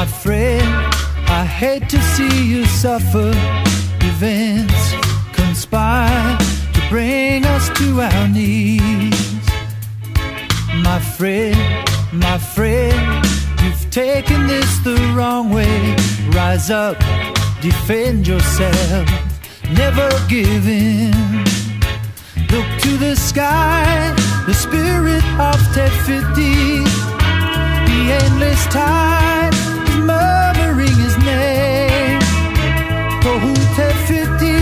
My friend, I hate to see you suffer. Events conspire to bring us to our knees. My friend, you've taken this the wrong way. Rise up, defend yourself, never give in. Look to the sky, the spirit of Te Whiti. The endless tide is murmuring his name. For who Te Whiti,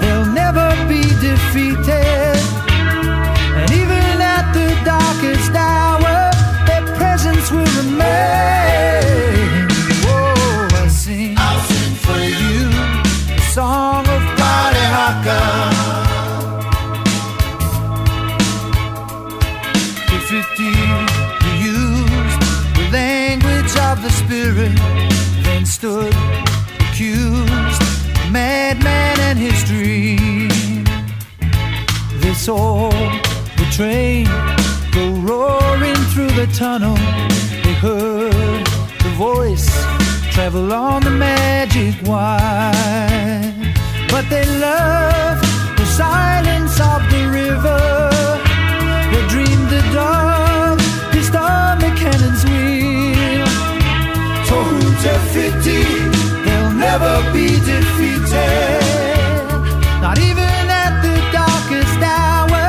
they'll never be defeated. And even at the darkest hour, their presence will remain. Oh, I'll sing for you the song of Parihaka. Te Whiti, the spirit, then stood accused, madman and his dream. This old train go roaring through the tunnel. They heard the voice travel on the magic wire, but they loved the silence of the river. They dreamed the dawn, the storm, the cannon's wheel. For who Te Whiti, they'll never be defeated. Not even at the darkest hour,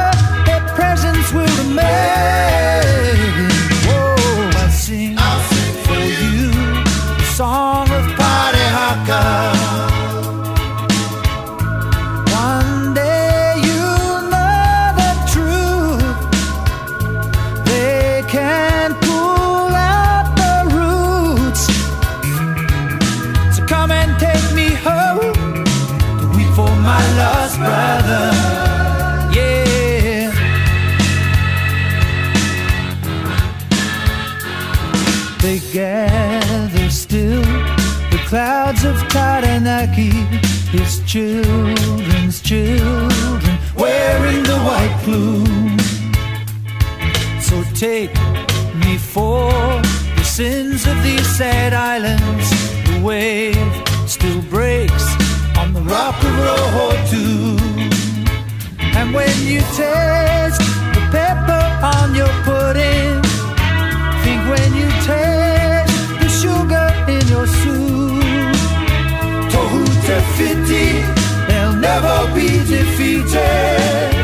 their presence will remain. Oh, I'll sing for you the song of Parihaka. One day you'll know the truth. They can't my lost brother, yeah. They gather still, the clouds of Taranaki, his children's children, wearing the white plume. So take me for the sins of these sad islands. The wave still breaks on the rock of Rohotu. And when you taste the pepper on your pudding, think when you taste the sugar in your soup. Tohu Te Whiti, they'll never be defeated.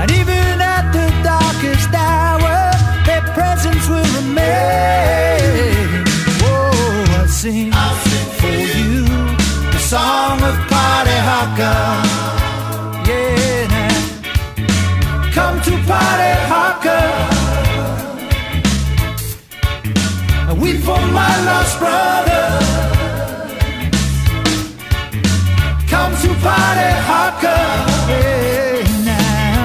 And even at the darkest hour, their presence will remain. Oh, I'll sing for you the song of Parihaka, yeah. Come to Parihaka and weep for my lost brother. Come to Parihaka, yeah. Now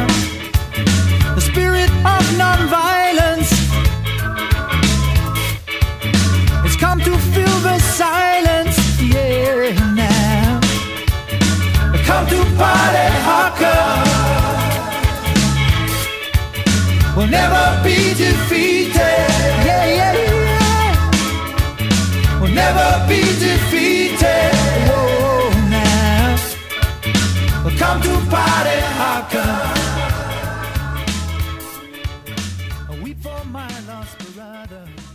the spirit of nonviolence has come to fill the silence, yeah. Now come to Parihaka, we'll never be defeated. Yeah, yeah, yeah. We'll never be defeated. Oh, now we'll come to Parihaka and weep for my lost brother.